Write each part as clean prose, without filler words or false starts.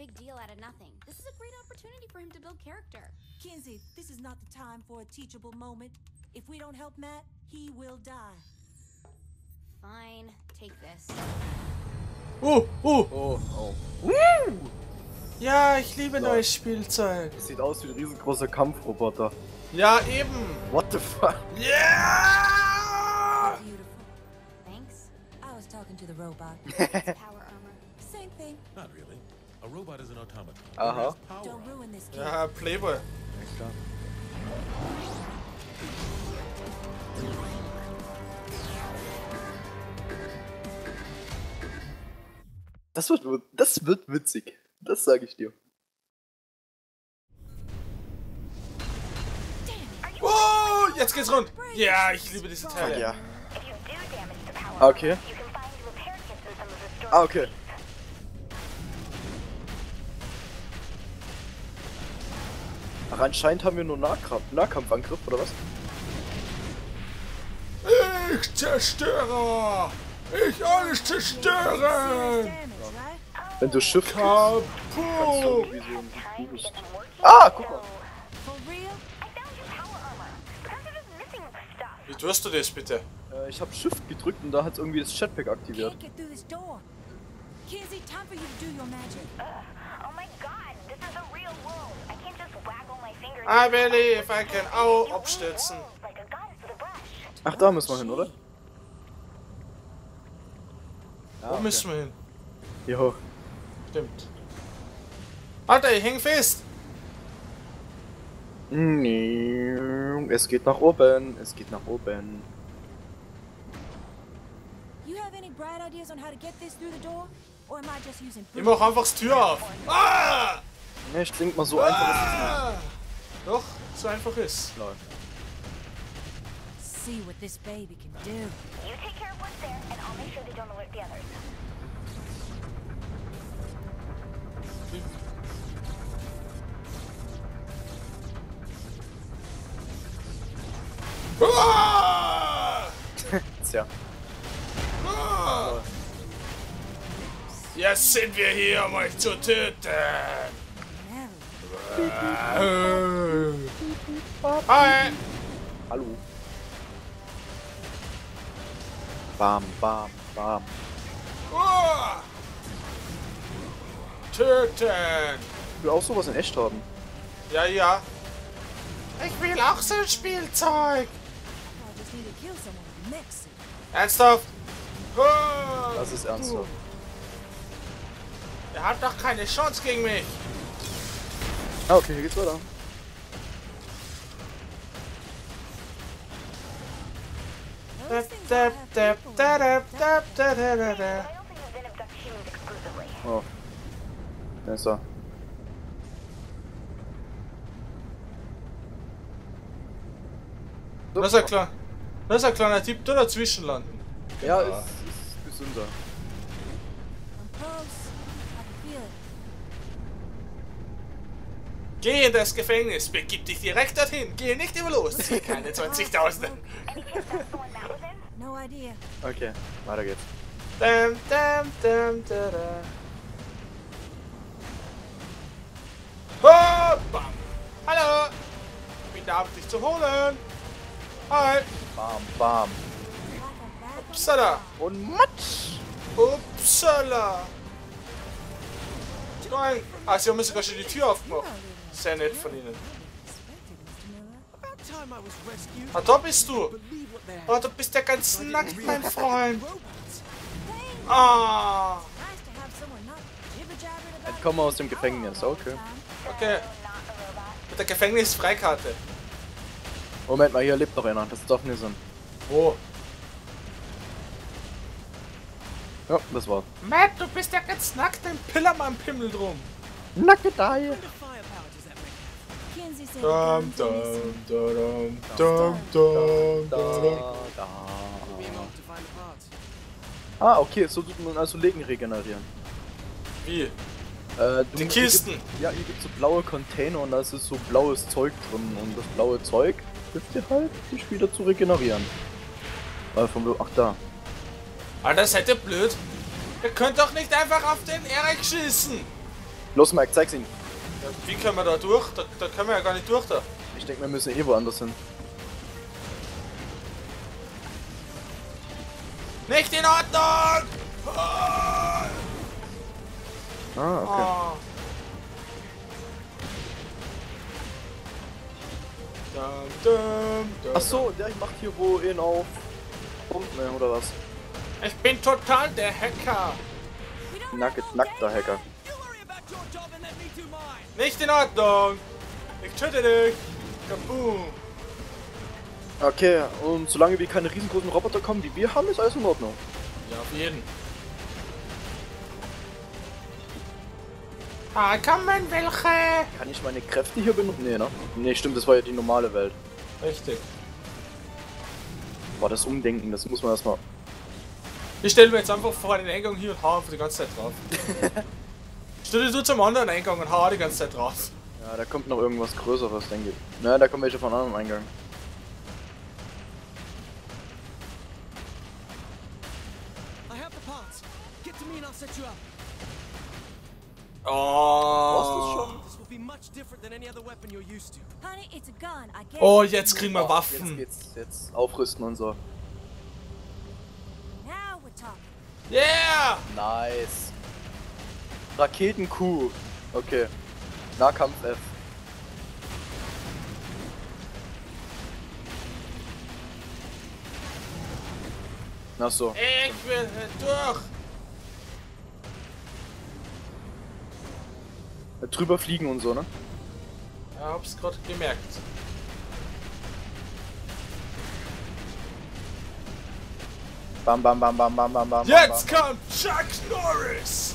big deal out of nothing. This is a great opportunity for him to build character. Kinsey, this is not the time for a teachable moment. If we don't help Matt, he will die. Fine, take this. Oh, oh, oh, oh. Woo! Ja, ich liebe neues Spielzeug. Das sieht aus wie ein riesengroßer Kampfroboter. Ja, eben. What the fuck? Yeah! Beautiful. Thanks. I was talking to the robot. Power armor. Same thing. Not really. A robot is an automaton. Aha. Don't ruin this game. Ja, Playboy. Das wird witzig. Das sage ich dir. Oh, jetzt geht's rund. Ja, ich liebe diese Teile. Ja. Okay. Ah, okay. Ach, anscheinend haben wir nur Nahkampfangriff, oder was? Ich zerstöre! Ich alles zerstören! Wenn du Schiff kaputt! Ah, guck mal! Wie tust du das bitte? Ich hab Shift gedrückt und da hat irgendwie das Jetpack aktiviert. I believe I can auch abstürzen. Ach, da müssen wir hin, oder? Ah, okay. Wo müssen wir hin? Hier hoch. Stimmt. Alter, ich häng fest! Nee, es geht nach oben, es geht nach oben. Ich mach einfach das Tür auf! Ah! Ne, ich denk mal so einfach ist es. Doch, so einfach ist. Nein. See what this baby can do. You take care of what's there, and I'll make sure they don't alert the others. Tja. Jetzt sind wir hier, um euch zu töten. Hi. Hallo. Bam, bam, bam. Töten! Ich will auch sowas in echt haben. Ja, ja. Ich will auch so ein Spielzeug. Ernsthaft? Oh. Das ist ernsthaft. Er hat doch keine Chance gegen mich. Ah, okay, hier geht's weiter. Oh. Da ist er. Das ist ja klar. Das ist ein kleiner Tipp, da dazwischen landen. Ja, ja. Ist gesünder. Geh in das Gefängnis, begib dich direkt dorthin, geh nicht immer los, zieh keine 20.000. Okay, weiter geht's. Oh, bam. Hallo! Ich bin da, um dich zu holen. Hi! Bam, bam. Upsala! Und Matsch! Upsala! Nein! Ah, sie haben sogar schon die Tür aufgemacht. Sehr nett von ihnen. Ah, da bist du! Oh, du bist ja ganz nackt, mein Freund! Ah! Ich komme aus dem Gefängnis, okay. Okay. Mit der Gefängnisfreikarte. Moment mal, hier lebt noch einer, das darf nicht sein. Oh. Ja, das war's. Matt, du bist ja ganz nackt, ein Pillermann-Pimmel drum. Nackte Daie. Dum, dum, dum, dum, dum, dum. Ah, okay, so tut man also Legen regenerieren. Wie? Die Kisten. Ja, hier gibt's so blaue Container und da ist so blaues Zeug drin und das blaue Zeug hilft dir halt, dich wieder zu regenerieren. Ach da. Alter, seid ihr blöd? Ihr könnt doch nicht einfach auf den Eric schießen! Los, Mike, zeig's ihm. Ja, wie können wir da durch? Da können wir ja gar nicht durch da. Ich denke, wir müssen eh woanders hin. Nicht in Ordnung! Oh! Ah, okay. Oh. Achso, der macht hier wohin auf Pumpen oder was? Ich bin total der Hacker! Nackter Hacker. Nicht in Ordnung! Ich töte dich! Kaboom! Okay, und solange wir keine riesengroßen Roboter kommen, die wir haben, ist alles in Ordnung. Ja, auf jeden. Ah, kommen welche! Kann ich meine Kräfte hier benutzen? Nee, ne? Nee, stimmt, das war ja die normale Welt. Richtig. Boah, das Umdenken, das muss man erstmal. Ich stelle mir jetzt einfach vor den Eingang hier und hau einfach die ganze Zeit drauf. Stell dich so zum anderen Eingang und hau die ganze Zeit drauf. Ja, da kommt noch irgendwas Größeres, denke ich. Na, da kommen welche von einem anderen Eingang. Oh. Oh, jetzt kriegen wir Waffen. Jetzt aufrüsten und so. Yeah! Nice. Raketen-Q. Okay. Nahkampf F. Na so. Ich will durch. Drüber fliegen und so, ne? Ja, hab's gerade gemerkt. Bam, bam, bam, bam, bam, bam, bam. Jetzt kommt Chuck Norris!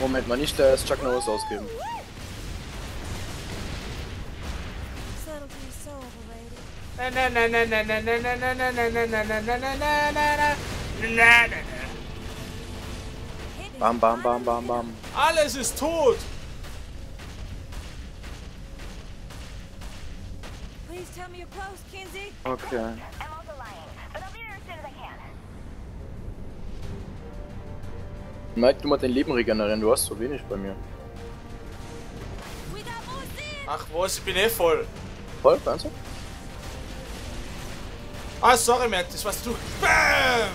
Moment mal, nicht das Chuck Norris ausgeben. Bam, bam, bam, bam, bam. Alles ist tot! Okay. Mike, du musst dein Leben regenerieren, du hast so wenig bei mir. Ach was, ich bin eh voll. Voll? Ganz so? Ah, sorry, Matt, das warst du. BAM!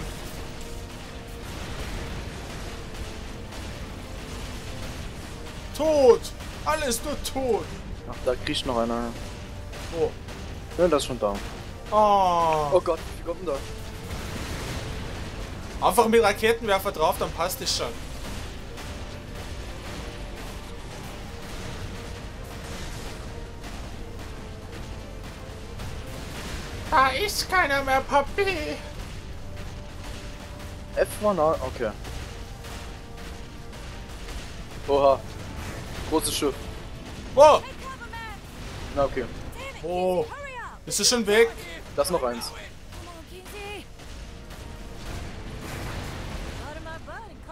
Tot! Alles nur tot! Ach, da kriecht noch einer. Oh. Ja, das ist schon da. Oh. Oh Gott, wie kommt denn da? Einfach mit Raketenwerfer drauf, dann passt es schon. Da ist keiner mehr, Papi! F war nah, okay. Oha. Großes Schiff. Wow! Na okay. Oh. Ist es schon weg? Da ist noch eins.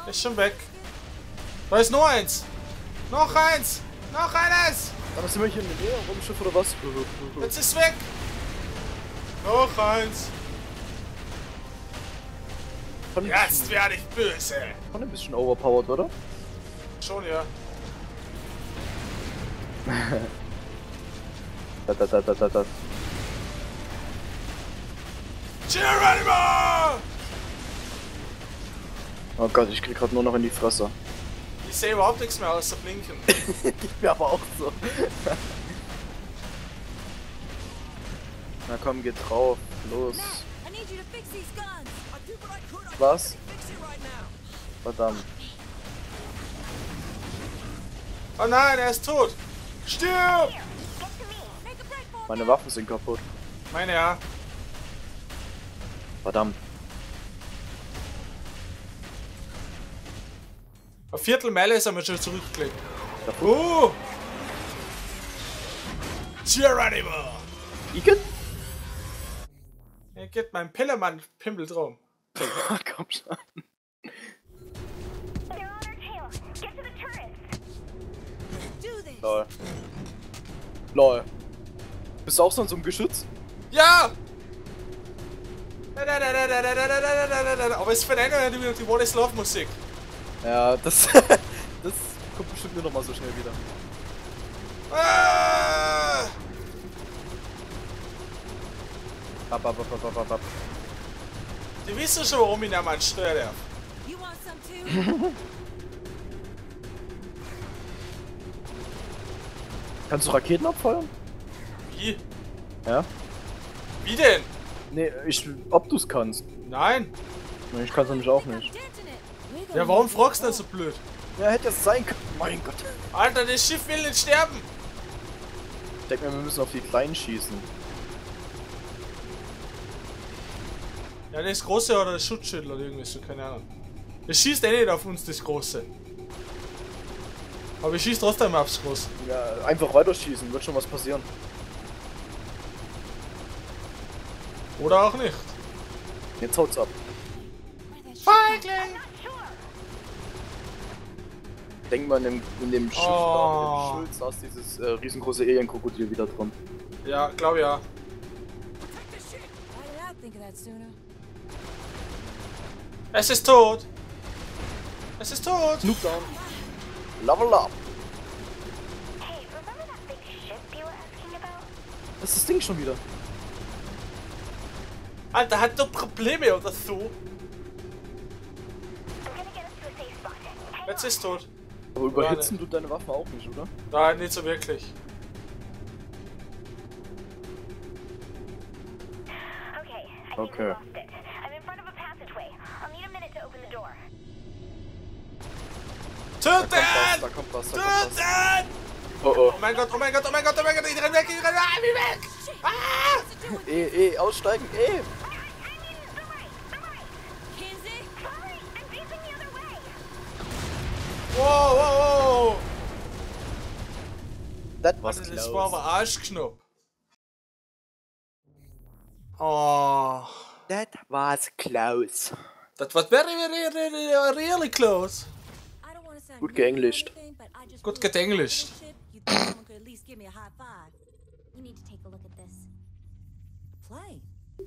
Ist schon weg. Da ist nur eins. Noch eins. Noch eines. Aber sind wir hier in der Nähe vom Schiff oder was? Jetzt ist weg. Noch eins. Jetzt werde ich böse. Schon ein bisschen overpowered, oder? Schon, ja. Geronimo! Oh Gott, ich krieg grad nur noch in die Fresse. Ich sehe überhaupt nichts mehr außer blinken. Ich bin aber auch so. Na komm, geht drauf. Los. Was? Verdammt. Oh nein, er ist tot! Stirb! Meine Waffen sind kaputt. Meine ja. Verdammt. Auf Viertelmeile ist er mir schon zurückgelegt. Oh! Geronimo! Ich geht mein Pillermann-Pimmel drum. Komm schon. Lol. Lol. Bist du auch sonst um Geschütz? Ja! Aber es ist für den, die Wallace Love Musik. Ja, das Kommt bestimmt nur noch mal so schnell wieder. Ab. Die wissen schon, warum ich da mal stören darf. Kannst du Raketen abfeuern? Wie? Ja? Wie denn? Nee, ob du es kannst. Nein. Nee, ich kann es nämlich auch nicht. Ja, warum fragst du denn so blöd? Ja, hätte es sein können. Mein Gott. Alter, das Schiff will nicht sterben. Ich denke mir, wir müssen auf die Kleinen schießen. Ja, das Große oder das Schutzschild oder irgendwas, keine Ahnung. Es schießt eh nicht auf uns, das Große. Aber ich schieß trotzdem aufs Große. Ja, einfach weiter schießen, wird schon was passieren. Oder auch nicht. Jetzt haut's ab. Feigling! Denk mal in dem Schiff da, in dem Schild saß dieses riesengroße Alien-Krokodil wieder dran. Ja, glaube ja. Es ist tot! Es ist tot! Snoop down! Level up! Hey, remember that big ship you were asking about? Das ist das Ding schon wieder. Alter, hat doch Probleme oder so? Jetzt ist tot. Aber überhitzen tut deine Waffe auch nicht, oder? Nein, nicht so wirklich. Okay. Töten! Da kommt was, da kommt was. Töten! Oh mein Gott, oh mein Gott, oh mein Gott, oh mein Gott, ich renn weg, ich renn weg, ich bin weg! Ah! Aussteigen, Wow! Das war aber Arschknopp. Oh. That was close. That was really close. Gut geenglischt. Gut geenglischt. Play.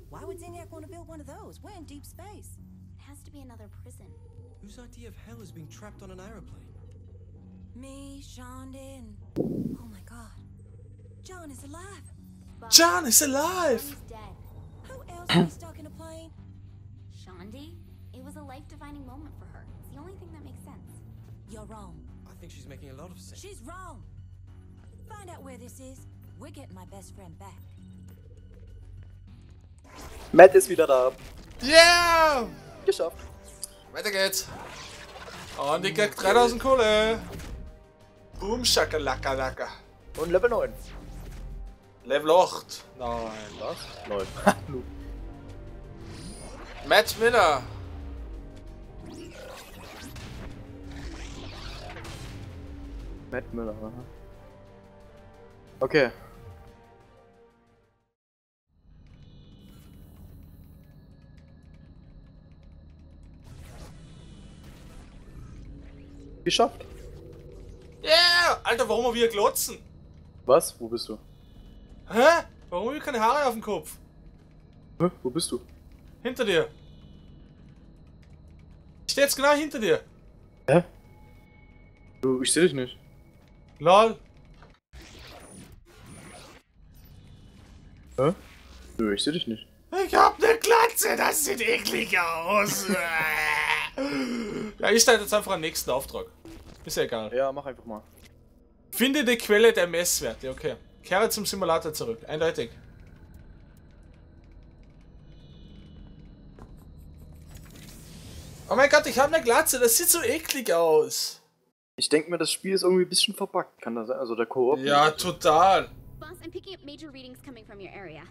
Why would Zenyak want to build one of those? We're in deep space. It has to be another prison. Whose idea of hell is being trapped on an aeroplane? Me, Shondin. Oh my god. John is alive. John is alive. Who else was stuck in a plane? Shondi? It was a life-defining moment for her. It's the only thing that makes sense. You're wrong. I think she's making a lot of sense. She's wrong. Find out where this is. We're getting my best friend back. Matt ist wieder da. Yeah! Geschafft. Weiter geht's. Und ich krieg 3000 Kohle. Boom, shakalaka, laka. Und Level 9. Level 8. Nein, was? 9. Matt Miller. Matt Miller, aha. Okay. Geschafft. Ja, yeah! Alter, warum wir wieder glotzen? Was? Wo bist du? Hä? Warum habe ich keine Haare auf dem Kopf? Hä? Wo bist du? Hinter dir. Ich stehe jetzt genau hinter dir. Hä? Du, ich sehe dich nicht. Lol. Hä? Nö, ich sehe dich nicht. Ich hab ne Glatze, das sieht eklig aus. Ja, ich starte jetzt einfach am nächsten Auftrag. Ist ja egal. Ja, mach einfach mal. Finde die Quelle der Messwerte, okay. Kehre zum Simulator zurück, eindeutig. Oh mein Gott, ich habe eine Glatze, das sieht so eklig aus. Ich denke mir, das Spiel ist irgendwie ein bisschen verpackt, kann das sein? Also der Koop. Ja, total. Boss, I'm picking up major readings coming from your area.